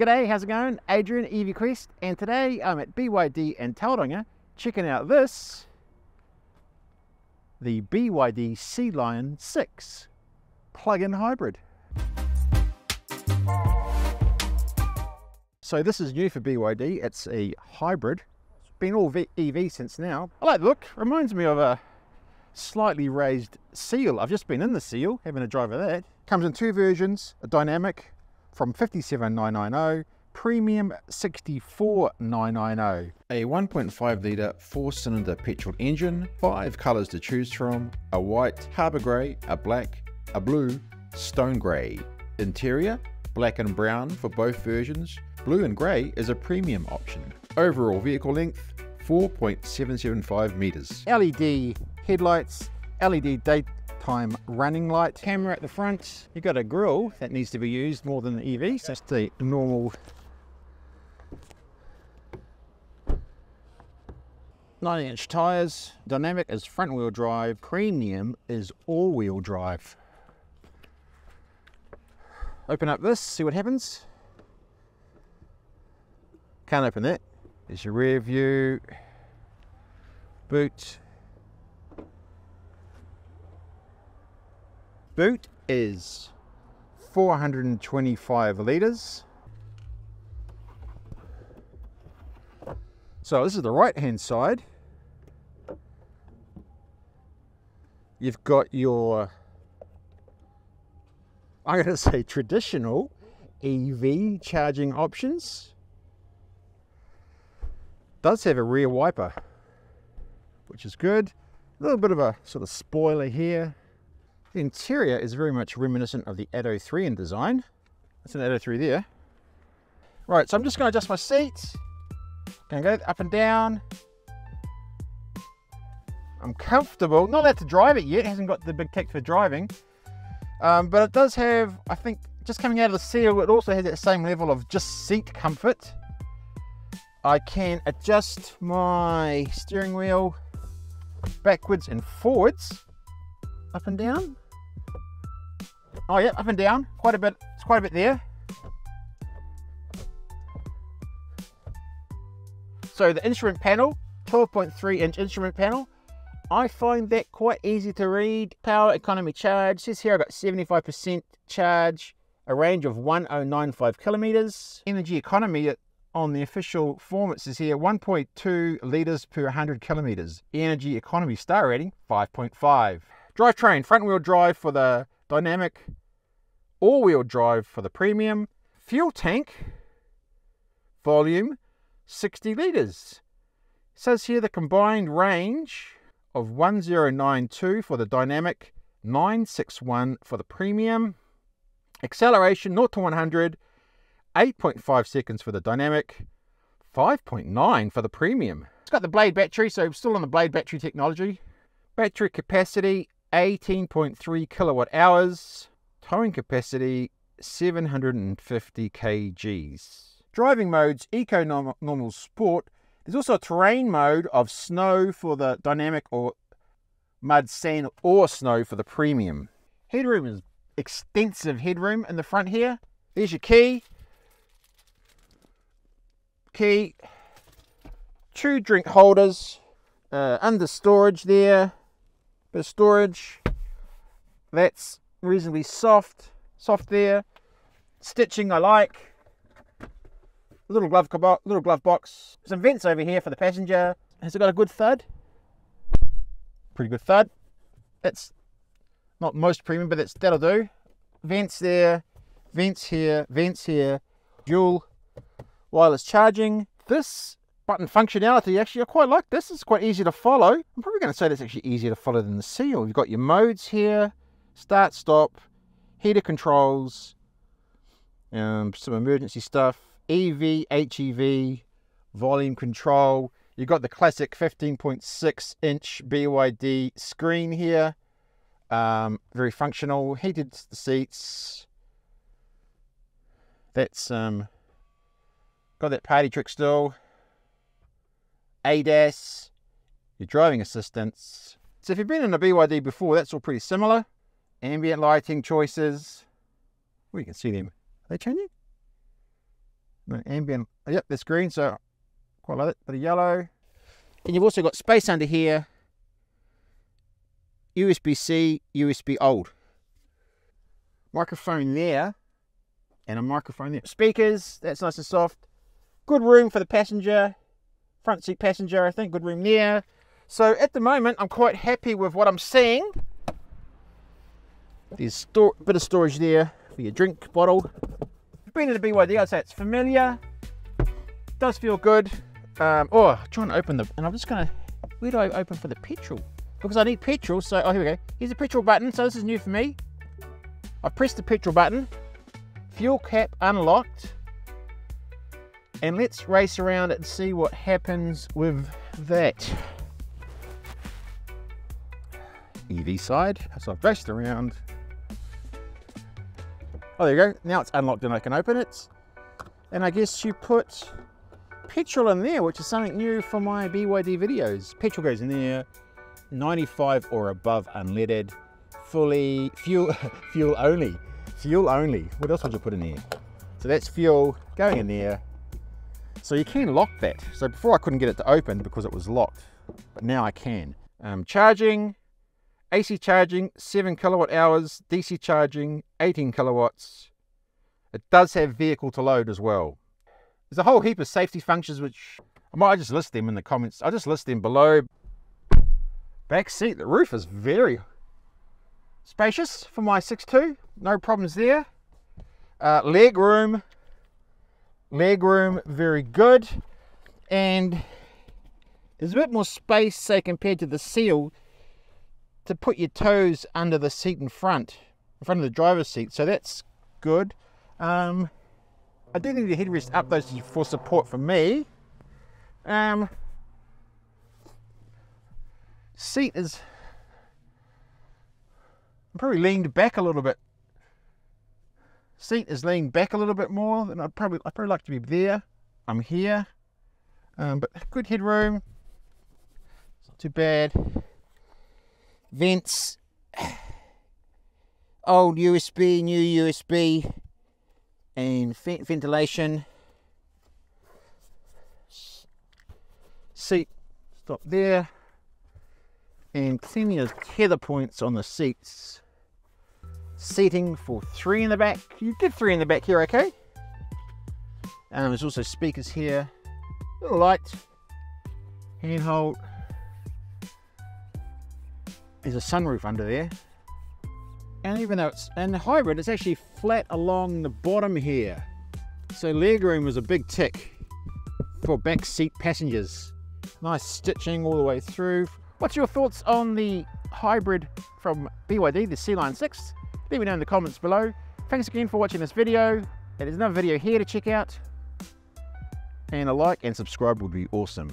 G'day, how's it going? Adrian, EV Quest, and today I'm at BYD in Tauranga checking out this, the BYD Sealion 6 plug-in hybrid. So this is new for BYD, it's a hybrid. It's been all EV since now. I like the look, reminds me of a slightly raised Seal. I've just been in the Seal, having a drive of that. Comes in two versions, a dynamic, from 57,990, premium 64,990. A 1.5 litre 4-cylinder petrol engine, 5 colours to choose from, a white, harbour grey, a black, a blue, stone grey. Interior, black and brown for both versions, blue and grey is a premium option. Overall vehicle length, 4.775 metres. LED headlights, LED daytime running light, camera at the front. You've got a grille that needs to be used more than the EV, so it's the normal 90-inch tyres. Dynamic is front-wheel drive, premium is all-wheel drive. Open up this, see what happens. Can't open that. There's your rear view, boot. Boot is 425 litres. So this is the right-hand side. You've got your, I'm going to say, traditional EV charging options. Does have a rear wiper, which is good. A little bit of a sort of spoiler here. The interior is very much reminiscent of the Atto 3 in design. That's an Atto 3 there. Right, so I'm just going to adjust my seats. Going to go up and down. I'm comfortable. Not allowed to drive it yet. It hasn't got the big tech for driving. But it does have, I think, just coming out of the Seal, it also has that same level of just seat comfort. I can adjust my steering wheel backwards and forwards. Up and down. Oh yeah, up and down. Quite a bit. It's quite a bit there. So the instrument panel, 12.3-inch instrument panel. I find that quite easy to read. Power, economy, charge. It says here I've got 75% charge, a range of 1095 kilometers. Energy economy on the official form, it says here 1.2 liters per 100 kilometers. Energy economy star rating 5.5. Drivetrain, front-wheel drive for the dynamic, all-wheel drive for the premium. Fuel tank, volume, 60 litres. It says here the combined range of 1092 for the dynamic, 961 for the premium. Acceleration, 0 to 100, 8.5 seconds for the dynamic, 5.9 for the premium. It's got the Blade battery, so still on the Blade battery technology. Battery capacity, 18.3 kilowatt hours, towing capacity 750 kgs. Driving modes, eco, normal, sport. There's also a terrain mode of snow for the dynamic or mud, sand or snow for the premium. Headroom is extensive headroom in the front here. There's your key. Key, 2 drink holders, under storage there. Bit of storage, that's reasonably soft there. Stitching I like. Little glove box. Some vents over here for the passenger. Has it got a good thud? Pretty good thud. That's not most premium, but that'll do. Vents there, vents here. Dual wireless charging. This button functionality, actually I quite like this. It's quite easy to follow. I'm probably going to say that's actually easier to follow than the Seal. You've got your modes here, start, stop, heater controls, some emergency stuff, EV, HEV, volume control. You've got the classic 15.6-inch BYD screen here. Very functional, heated seats. That's got that party trick still. ADAS, your driving assistance. So if you've been in a BYD before, that's all pretty similar. Ambient lighting choices. Well, you can see them. Are they changing? And then ambient, yep, that's green, so quite like it, bit of yellow. And you've also got space under here, USB-C, USB old. Microphone there, and a microphone there. Speakers, that's nice and soft. Good room for the passenger, front seat passenger, I think, good room there. So at the moment, I'm quite happy with what I'm seeing. There's a bit of storage there for your drink bottle. Been in the BYD, I'd say it's familiar, does feel good. Trying to open the, and I'm just gonna, where do I open for the petrol? Because I need petrol, so, oh, here we go. Here's the petrol button, so this is new for me. I pressed the petrol button, fuel cap unlocked, and let's race around and see what happens with that. EV side, so I've raced around. Oh, there you go. Now it's unlocked and I can open it. And I guess you put petrol in there, which is something new for my BYD videos. Petrol goes in there, 95 or above unleaded, fully fuel only. Fuel only. What else would you put in there? So that's fuel going in there. So you can lock that. So before I couldn't get it to open because it was locked, but now I can. Charging. AC charging, 7 kilowatt hours, DC charging, 18 kilowatts. It does have vehicle to load as well. There's a whole heap of safety functions, which I might just list them in the comments. I'll just list them below. Back seat, the roof is very spacious for my 6'2", no problems there. Leg room, very good. And there's a bit more space, say, compared to the Seal, to put your toes under the seat in front of the driver's seat, so that's good. I do need the headrest up though for support for me. Seat is, I'm probably leaned back a little bit. Seat is leaned back a little bit more than I'd probably like to be there. I'm here, but good headroom. It's not too bad. Vents, old USB, new USB, and ventilation. Seat, stop there. And plenty of tether points on the seats. Seating for 3 in the back. You did 3 in the back here, okay? There's also speakers here. Little light, handhold. There's a sunroof under there, and even though it's in hybrid, it's actually flat along the bottom here, so legroom was a big tick for back seat passengers. Nice stitching all the way through. What's your thoughts on the hybrid from BYD, the Sealion 6? Leave me down in the comments below. Thanks again for watching this video. There's another video here to check out, and a like and subscribe would be awesome.